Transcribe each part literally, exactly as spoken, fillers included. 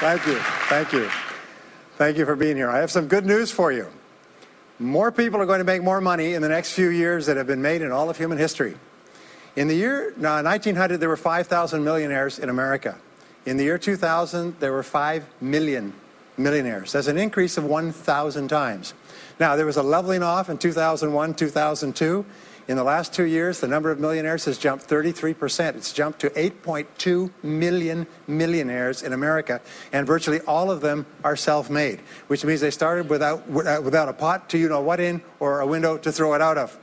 Thank you. Thank you. Thank you for being here. I have some good news for you. More people are going to make more money in the next few years than have been made in all of human history. In the year nineteen hundred, there were five thousand millionaires in America. In the year two thousand, there were five million millionaires. That's an increase of one thousand times. Now, there was a leveling off in two thousand one, two thousand two. In the last two years, the number of millionaires has jumped thirty-three percent. It's jumped to eight point two million millionaires in America, and virtually all of them are self-made, which means they started without, without a pot to you-know-what in or a window to throw it out of.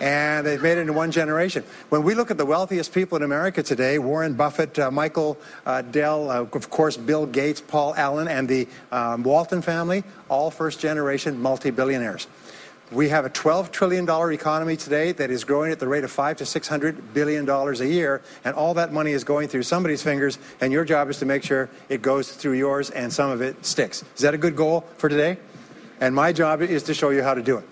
And they've made it in one generation. When we look at the wealthiest people in America today, Warren Buffett, uh, Michael uh, Dell, uh, of course, Bill Gates, Paul Allen, and the um, Walton family, all first-generation multi-billionaires. We have a twelve trillion dollar economy today that is growing at the rate of five to six hundred billion dollars a year, and all that money is going through somebody's fingers, and your job is to make sure it goes through yours and some of it sticks. Is that a good goal for today? And my job is to show you how to do it.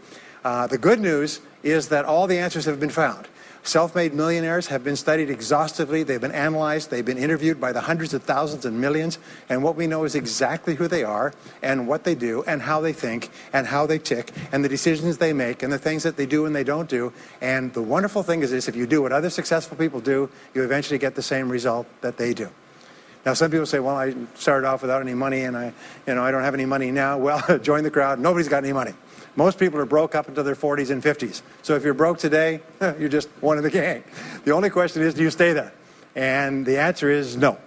Uh, the good news is that all the answers have been found. Self-made millionaires have been studied exhaustively, they've been analyzed, they've been interviewed by the hundreds of thousands and millions, and what we know is exactly who they are, and what they do, and how they think, and how they tick, and the decisions they make, and the things that they do and they don't do. And the wonderful thing is this, if you do what other successful people do, you eventually get the same result that they do. Now, some people say, well, I started off without any money, and I, you know, I don't have any money now. Well, join the crowd, nobody's got any money. Most people are broke up into their forties and fifties. So if you're broke today, you're just one of the gang. The only question is, do you stay there? And the answer is no.